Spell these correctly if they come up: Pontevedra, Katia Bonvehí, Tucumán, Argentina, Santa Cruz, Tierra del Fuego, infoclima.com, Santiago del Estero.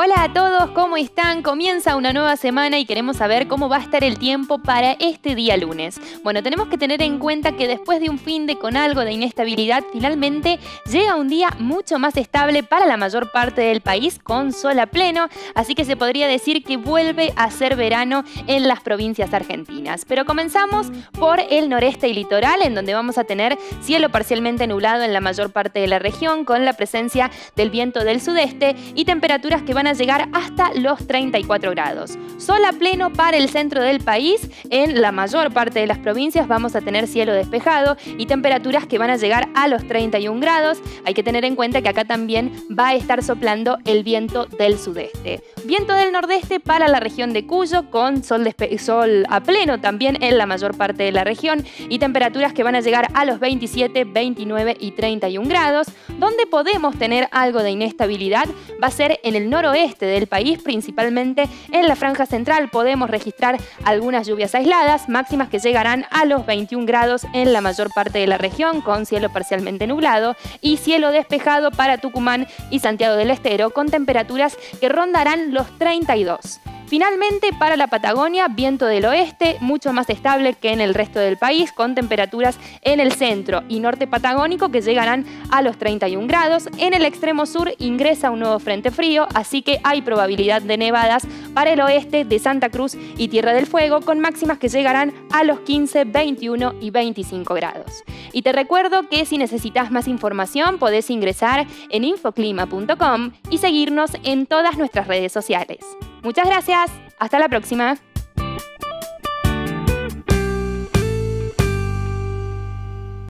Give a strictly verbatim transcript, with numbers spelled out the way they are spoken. Hola a todos, ¿cómo están? Comienza una nueva semana y queremos saber cómo va a estar el tiempo para este día lunes. Bueno, tenemos que tener en cuenta que después de un fin de con algo de inestabilidad, finalmente llega un día mucho más estable para la mayor parte del país con sol a pleno, así que se podría decir que vuelve a ser verano en las provincias argentinas. Pero comenzamos por el noreste y litoral, en donde vamos a tener cielo parcialmente nublado en la mayor parte de la región, con la presencia del viento del sudeste y temperaturas que van a llegar hasta los treinta y cuatro grados. Sol a pleno para el centro del país. En la mayor parte de las provincias vamos a tener cielo despejado y temperaturas que van a llegar a los treinta y un grados. Hay que tener en cuenta que acá también va a estar soplando el viento del sudeste. Viento del nordeste para la región de Cuyo, con sol, despe sol a pleno también en la mayor parte de la región y temperaturas que van a llegar a los veintisiete, veintinueve y treinta y un grados. Donde podemos tener algo de inestabilidad va a ser en el noroeste del país, principalmente en la franja central. Podemos registrar algunas lluvias aisladas, máximas que llegarán a los veintiún grados en la mayor parte de la región, con cielo parcialmente nublado y cielo despejado para Tucumán y Santiago del Estero, con temperaturas que rondarán los treinta y dos. Finalmente, para la Patagonia, viento del oeste, mucho más estable que en el resto del país, con temperaturas en el centro y norte patagónico que llegarán a los treinta y un grados. En el extremo sur ingresa un nuevo frente frío, así que hay probabilidad de nevadas para el oeste de Santa Cruz y Tierra del Fuego, con máximas que llegarán a los quince, veintiuno y veinticinco grados. Y te recuerdo que si necesitas más información, podés ingresar en infoclima punto com y seguirnos en todas nuestras redes sociales. Muchas gracias. Hasta la próxima.